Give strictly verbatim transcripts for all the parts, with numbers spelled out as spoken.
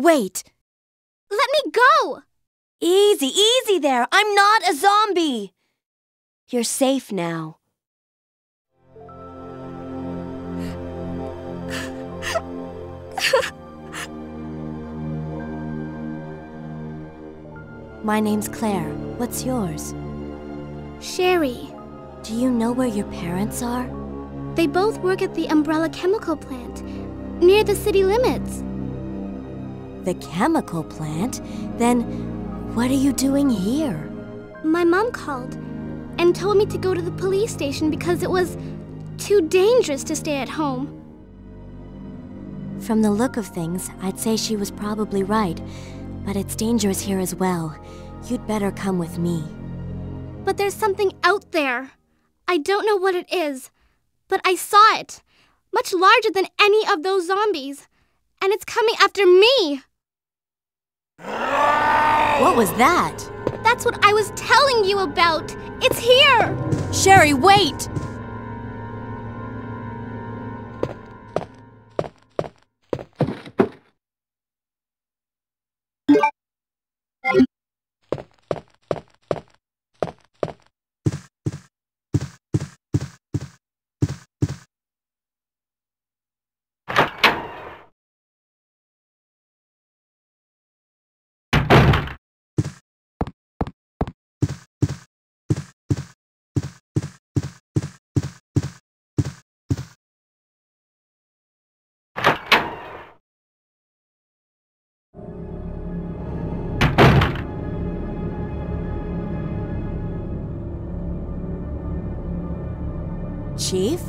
Wait. Let me go! Easy, easy there. I'm not a zombie. You're safe now. My name's Claire. What's yours? Sherry. Do you know where your parents are? They both work at the Umbrella Chemical Plant, near the city limits. The chemical plant? Then what are you doing here? My mom called and told me to go to the police station because it was too dangerous to stay at home. From the look of things, I'd say she was probably right. But it's dangerous here as well. You'd better come with me. But there's something out there. I don't know what it is, but I saw it. Much larger than any of those zombies. And it's coming after me! What was that? That's what I was telling you about! It's here! Sherry, wait! Chief?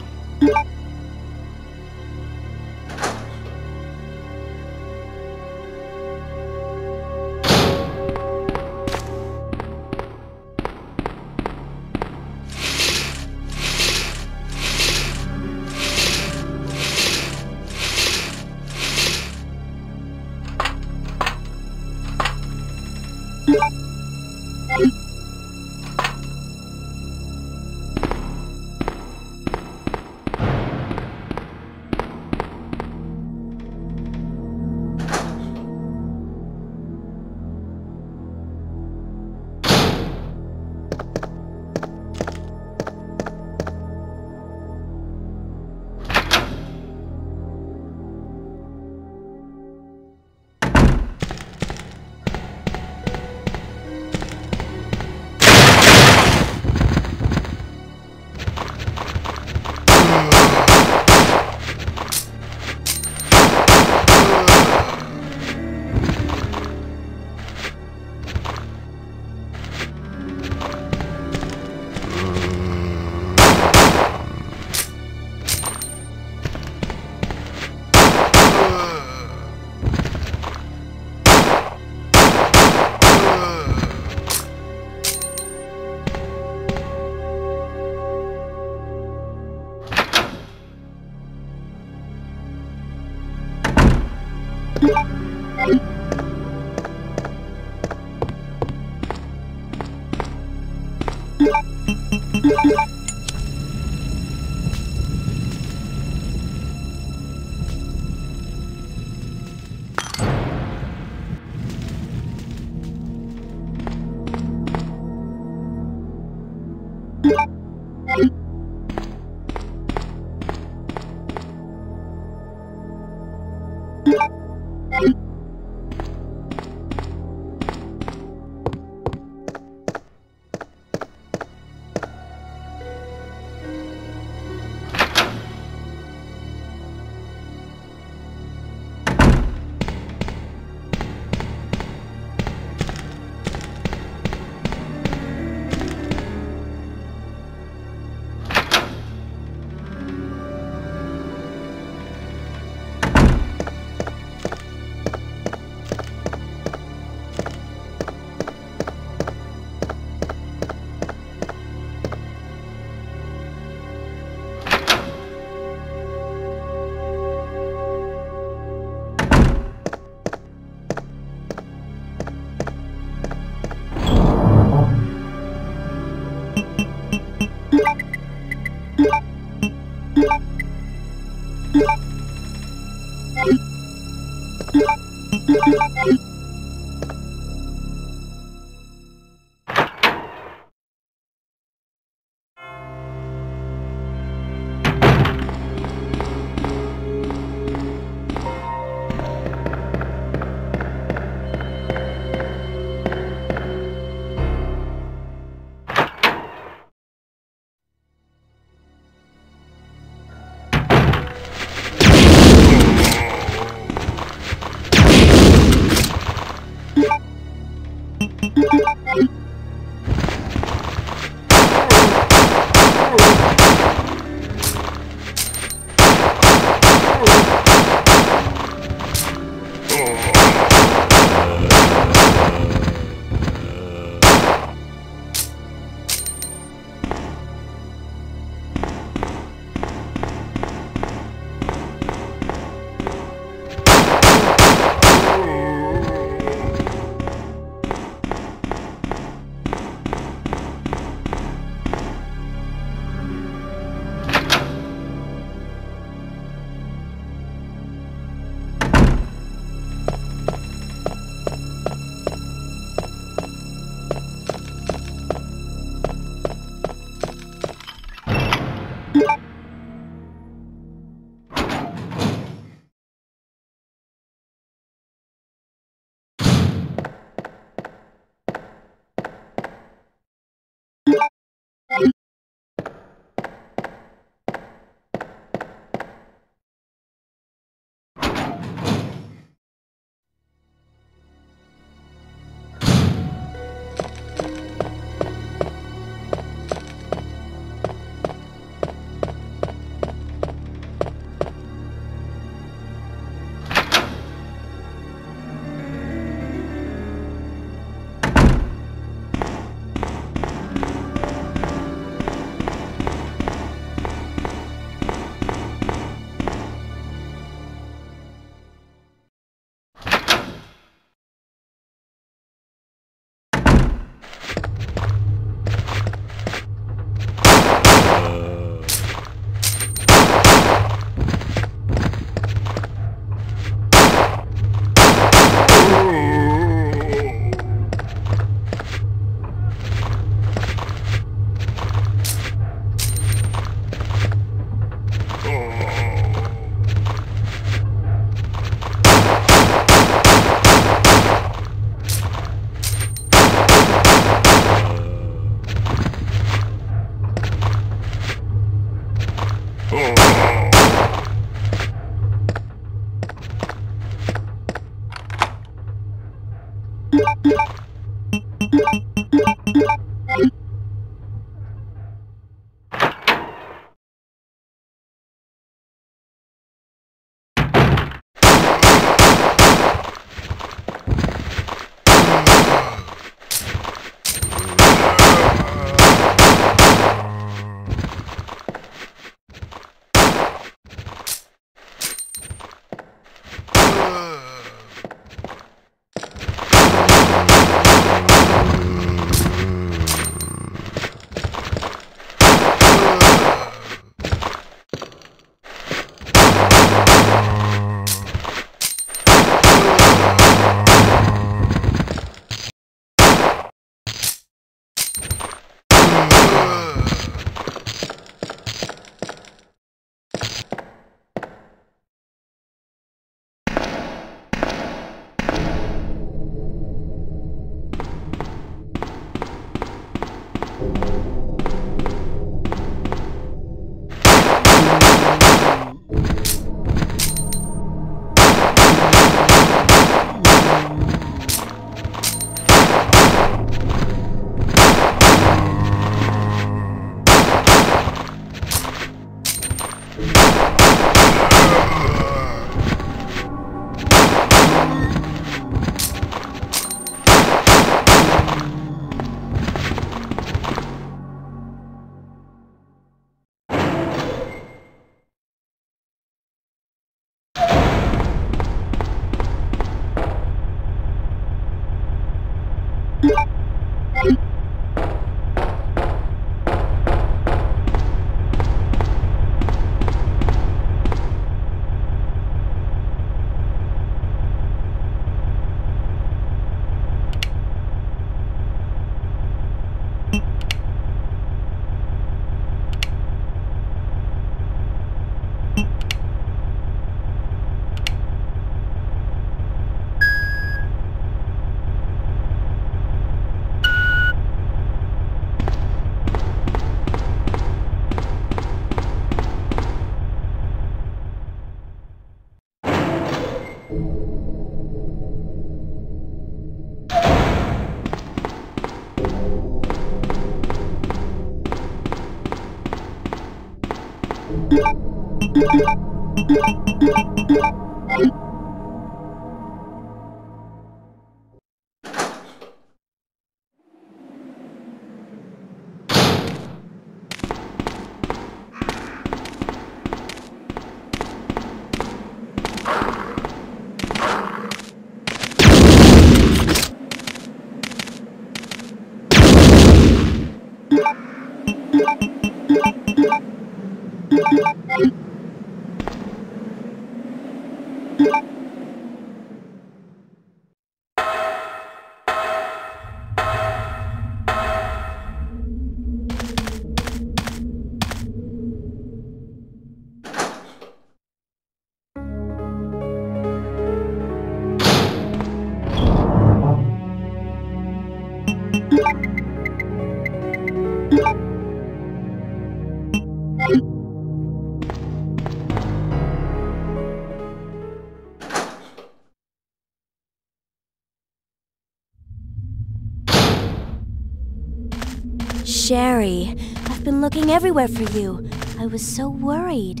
Sherry, I've been looking everywhere for you. I was so worried.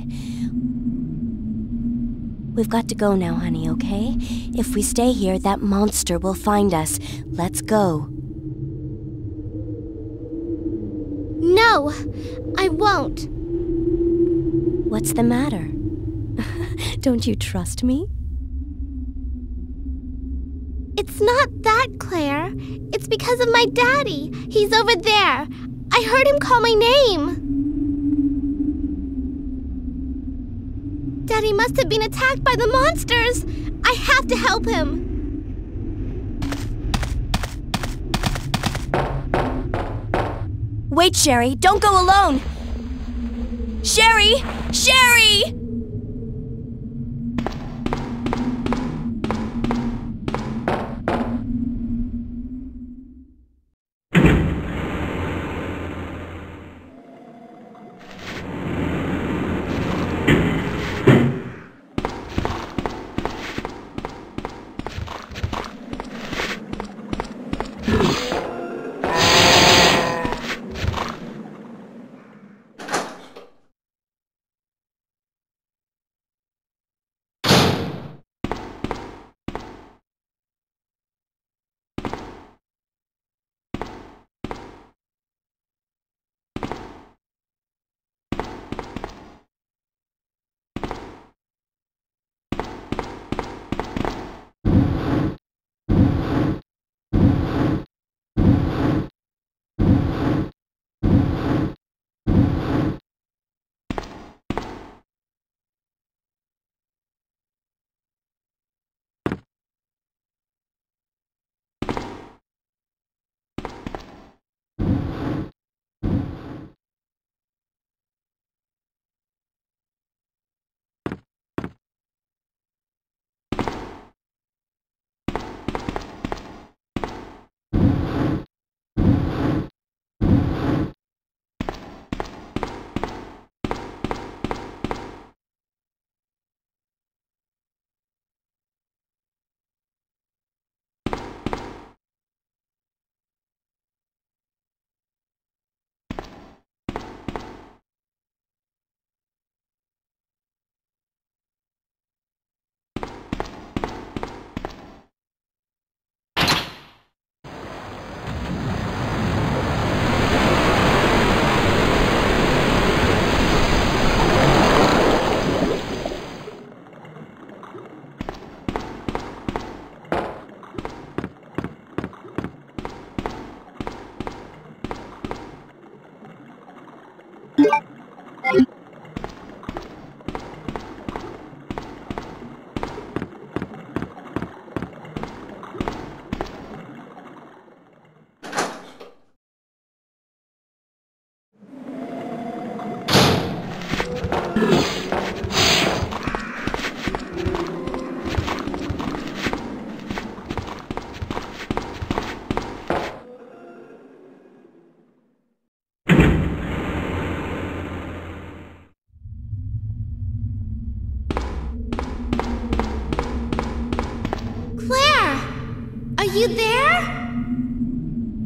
We've got to go now, honey, okay? If we stay here, that monster will find us. Let's go. No, I won't. What's the matter? Don't you trust me? It's not that, Claire. It's because of my daddy. He's over there. I heard him call my name! Daddy must have been attacked by the monsters! I have to help him! Wait, Sherry! Don't go alone! Sherry! Sherry!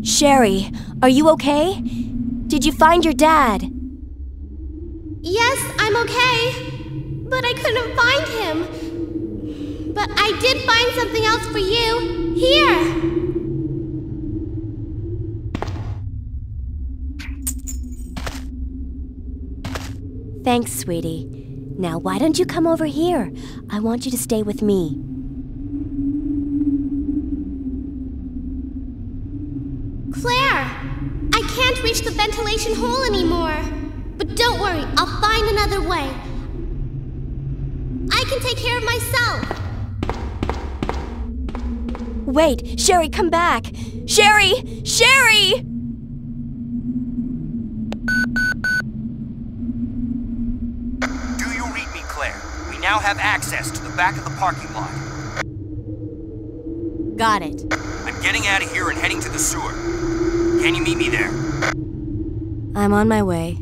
Sherry, are you okay? Did you find your dad? Yes, I'm okay. But I couldn't find him. But I did find something else for you. Here! Thanks, sweetie. Now, why don't you come over here? I want you to stay with me. Claire! I can't reach the ventilation hole anymore. But don't worry, I'll find another way. I can take care of myself. Wait, Sherry, come back! Sherry! Sherry! Now have access to the back of the parking lot. Got it. I'm getting out of here and heading to the sewer. Can you meet me there? I'm on my way.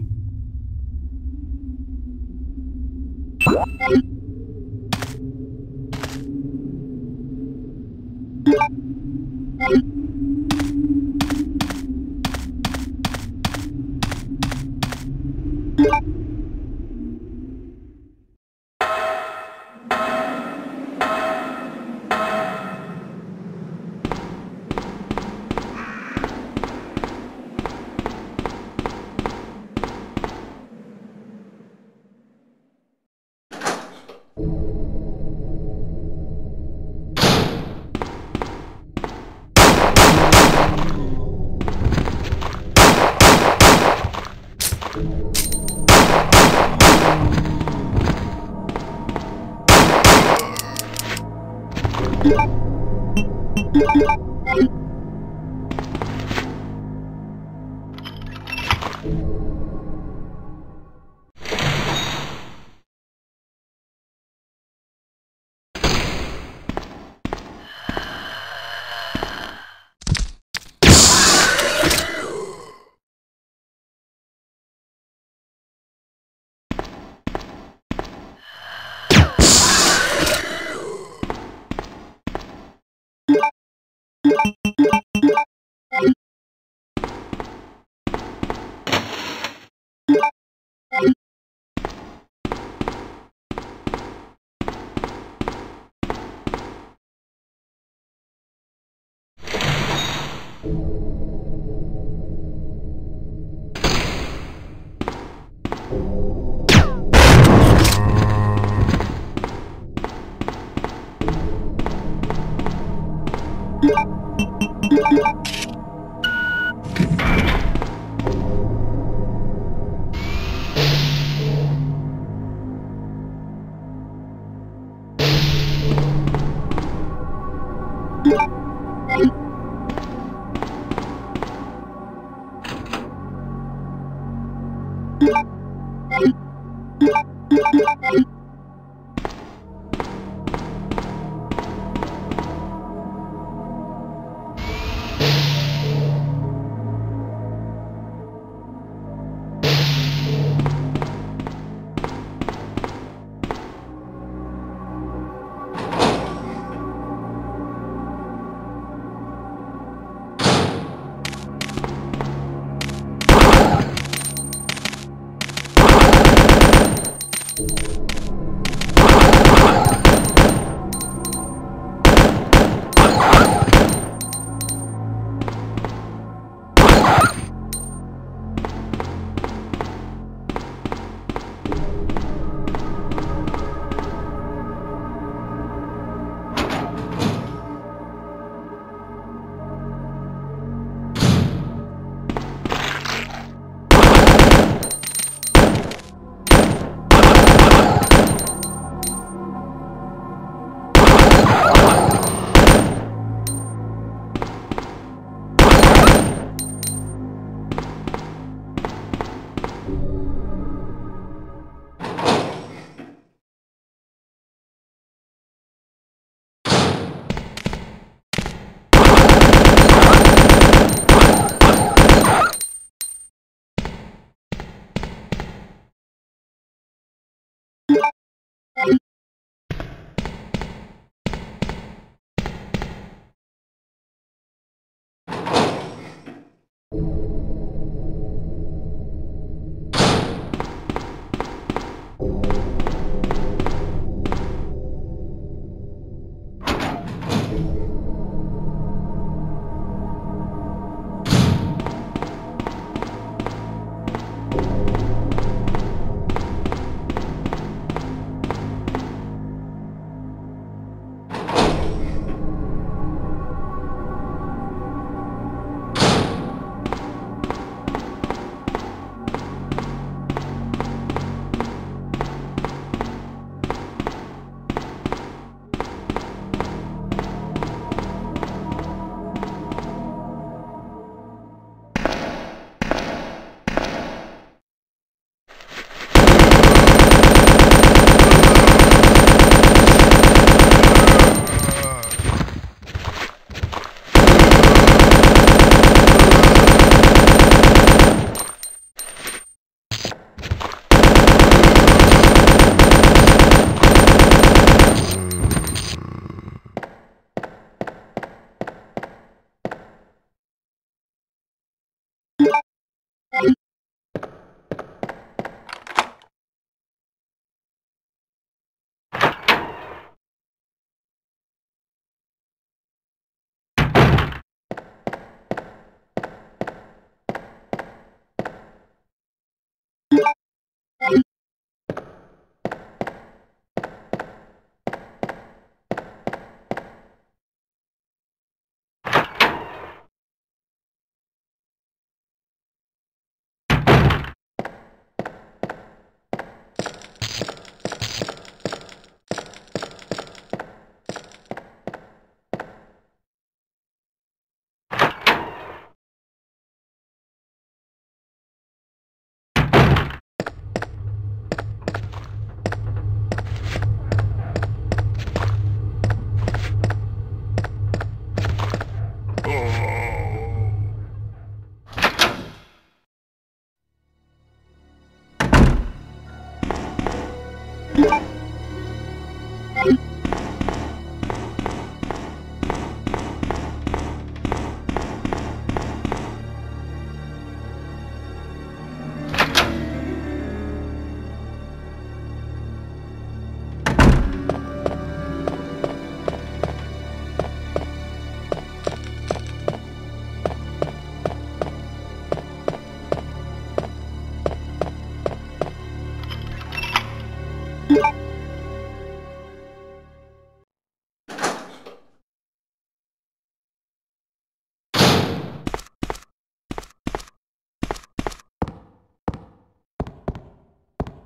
You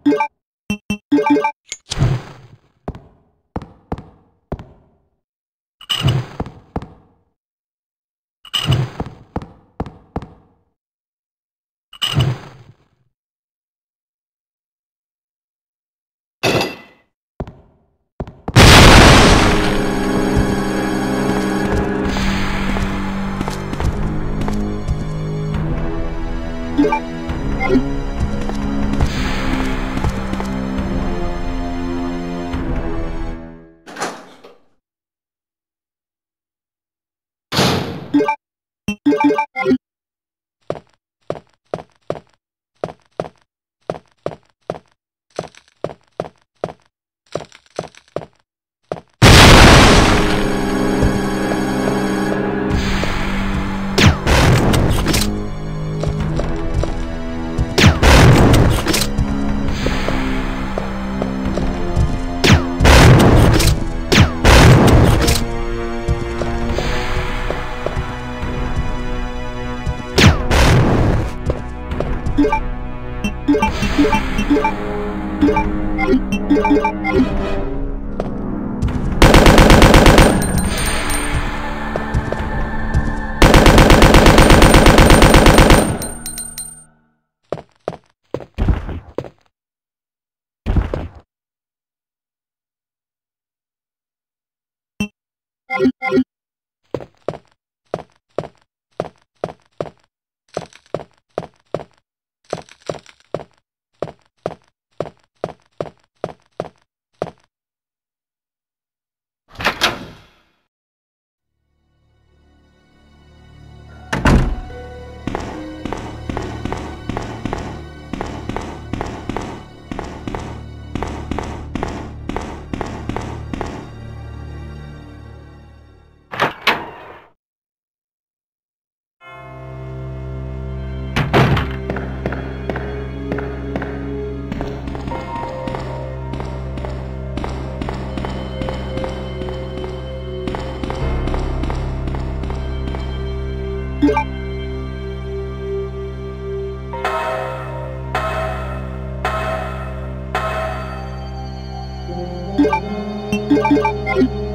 Thank you.